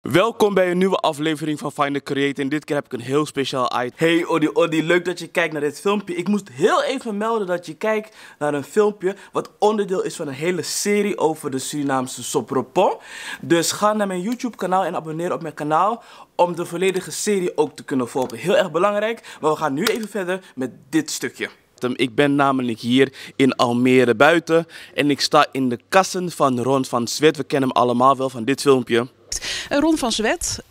Welkom bij een nieuwe aflevering van FindTheCreator en dit keer heb ik een heel speciaal item. Hey Oddy, leuk dat je kijkt naar dit filmpje. Ik moest heel even melden dat je kijkt naar een filmpje wat onderdeel is van een hele serie over de Surinaamse Sopropo. Dus ga naar mijn YouTube kanaal en abonneer op mijn kanaal om de volledige serie ook te kunnen volgen. Heel erg belangrijk, maar we gaan nu even verder met dit stukje. Ik ben namelijk hier in Almere buiten en ik sta in de kassen van Ron van Zwet. We kennen hem allemaal wel van dit filmpje. Ron van Zwet,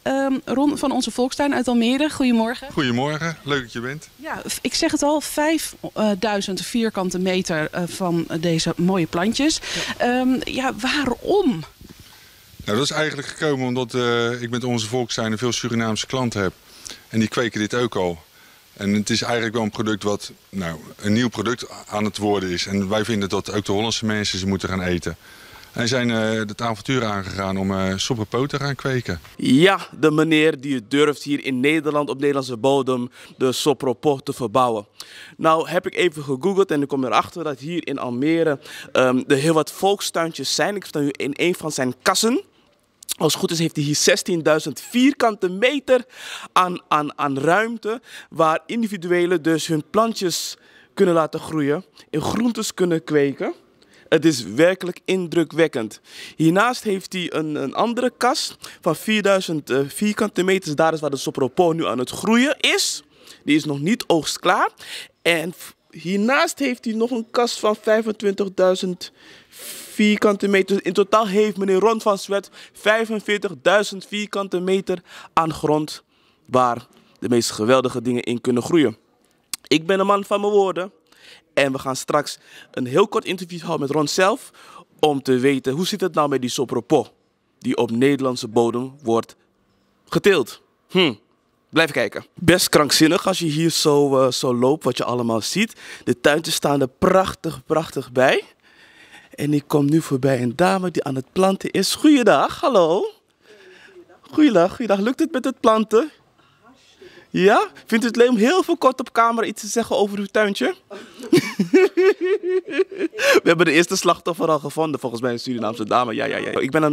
Ron van Onze Volkstuin uit Almere. Goedemorgen. Goedemorgen, leuk dat je bent. Ja, ik zeg het al, 5000 vierkante meter van deze mooie plantjes. Ja. Ja, waarom? Nou, dat is eigenlijk gekomen omdat ik met Onze Volkstuin en veel Surinaamse klanten heb. En die kweken dit ook al. En het is eigenlijk wel een product wat, nou, een nieuw product aan het worden is. En wij vinden dat ook de Hollandse mensen ze moeten gaan eten. En zijn het avontuur aangegaan om sopropo te gaan kweken. Ja, de meneer die het durft hier in Nederland op Nederlandse bodem de sopropo te verbouwen. Nou heb ik even gegoogeld en ik kom erachter dat hier in Almere er heel wat volkstuintjes zijn. Ik sta nu in een van zijn kassen. Als het goed is heeft hij hier 16.000 vierkante meter aan ruimte waar individuelen dus hun plantjes kunnen laten groeien en groentes kunnen kweken. Het is werkelijk indrukwekkend. Hiernaast heeft hij een andere kast van 4000 vierkante meters. Daar is waar de sopropo nu aan het groeien is. Die is nog niet oogstklaar. En hiernaast heeft hij nog een kast van 25.000 vierkante meter. In totaal heeft meneer Ron van Zwet 45.000 vierkante meter aan grond waar de meest geweldige dingen in kunnen groeien. Ik ben een man van mijn woorden. En we gaan straks een heel kort interview houden met Ron zelf om te weten hoe zit het nou met die sopropo die op Nederlandse bodem wordt geteeld. Blijf kijken. Best krankzinnig als je hier zo loopt, wat je allemaal ziet. De tuintjes staan er prachtig bij. En ik kom nu voorbij een dame die aan het planten is. Goeiedag, hallo. Goeiedag. Lukt het met het planten? Ja? Vindt u het leuk om heel veel kort op camera iets te zeggen over uw tuintje? We hebben de eerste slachtoffer al gevonden, volgens mij een Surinaamse dame. Ja.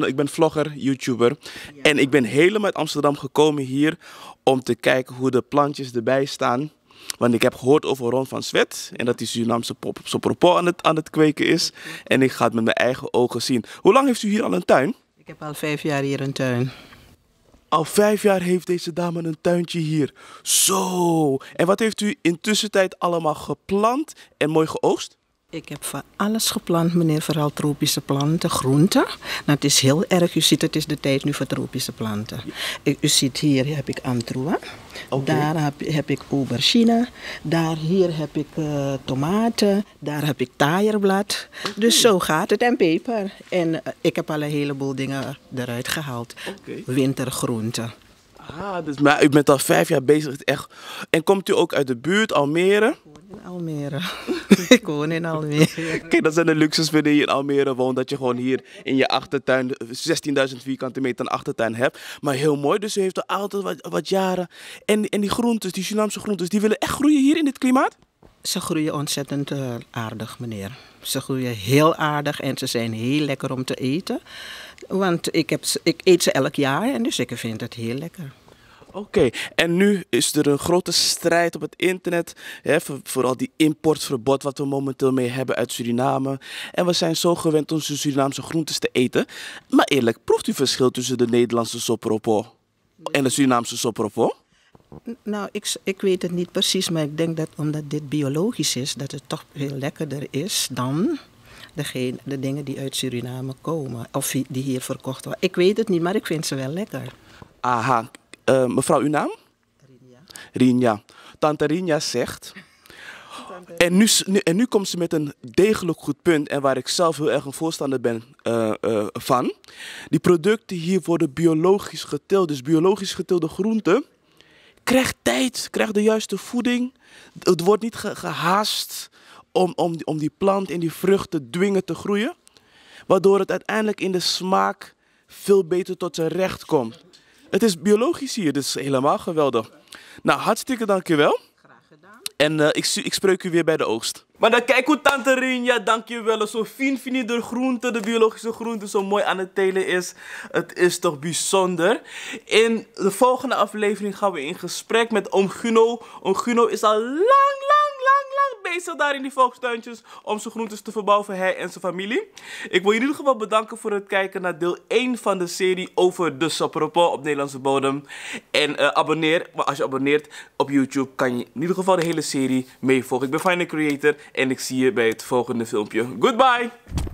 Ik ben vlogger, YouTuber. En ik ben helemaal uit Amsterdam gekomen hier om te kijken hoe de plantjes erbij staan. Want ik heb gehoord over Ron van Zwet en dat die Surinaamse sopropo aan het kweken is. En ik ga het met mijn eigen ogen zien. Hoe lang heeft u hier al een tuin? Ik heb al 5 jaar hier een tuin. Al 5 jaar heeft deze dame een tuintje hier. Zo! En wat heeft u intussen tijd allemaal geplant en mooi geoogst? Ik heb van alles geplant, meneer. Vooral tropische planten, groenten. Nou, het is heel erg. U ziet, het is de tijd nu voor tropische planten. U ziet, hier heb ik antroa. Okay. Daar heb ik aubergine. Daar hier heb ik tomaten. Daar heb ik taaierblad. Okay. Dus zo gaat het. En peper. En ik heb al een heleboel dingen eruit gehaald. Okay. Wintergroenten. Ah, dus, maar u bent al 5 jaar bezig. Echt. En komt u ook uit de buurt, Almere? In Almere. Ik woon in Almere. Kijk, dat zijn de luxes wanneer je in Almere woont. Dat je gewoon hier in je achtertuin 16.000 vierkante meter achtertuin hebt. Maar heel mooi, dus u heeft er altijd wat jaren. En die groentes, die Surinaamse groentes, die willen echt groeien hier in dit klimaat? Ze groeien ontzettend aardig, meneer. Ze groeien heel aardig en ze zijn heel lekker om te eten. Want ik eet ze elk jaar en dus ik vind het heel lekker. Oké, en nu is er een grote strijd op het internet, hè, vooral die importverbod wat we momenteel mee hebben uit Suriname. En we zijn zo gewend onze Surinaamse groentes te eten. Maar eerlijk, proeft u verschil tussen de Nederlandse sopropo en de Surinaamse sopropo? Nou, ik weet het niet precies, maar ik denk dat omdat dit biologisch is, dat het toch veel lekkerder is dan de dingen die uit Suriname komen. Of die hier verkocht worden. Ik weet het niet, maar ik vind ze wel lekker. Aha. Mevrouw, uw naam? Rinia. Rinia. Tante Rinia zegt... En nu komt ze met een degelijk goed punt en waar ik zelf heel erg een voorstander ben van. Die producten hier worden biologisch geteeld. Dus biologisch geteelde groenten krijgt tijd, krijgt de juiste voeding. Het wordt niet gehaast om die plant en die vruchten dwingen te groeien. Waardoor het uiteindelijk in de smaak veel beter tot zijn recht komt. Het is biologisch hier, dus helemaal geweldig. Nou, hartstikke dankjewel. Graag gedaan. En ik spreek u weer bij de oogst. Maar dan kijk hoe tante Rinia, dankjewel. Zo fijn fijn de groente, de biologische groente, zo mooi aan het telen is. Het is toch bijzonder. In de volgende aflevering gaan we in gesprek met oom Guno. Oom Guno is al lang bezig daar in die volkstuintjes om zijn groentes te verbouwen voor hij en zijn familie. Ik wil je in ieder geval bedanken voor het kijken naar deel 1 van de serie over de Sopropo op Nederlandse bodem. En abonneer, maar als je abonneert op YouTube kan je in ieder geval de hele serie meevolgen. Ik ben FindTheCreator en ik zie je bij het volgende filmpje. Goodbye!